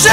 ¡Sí!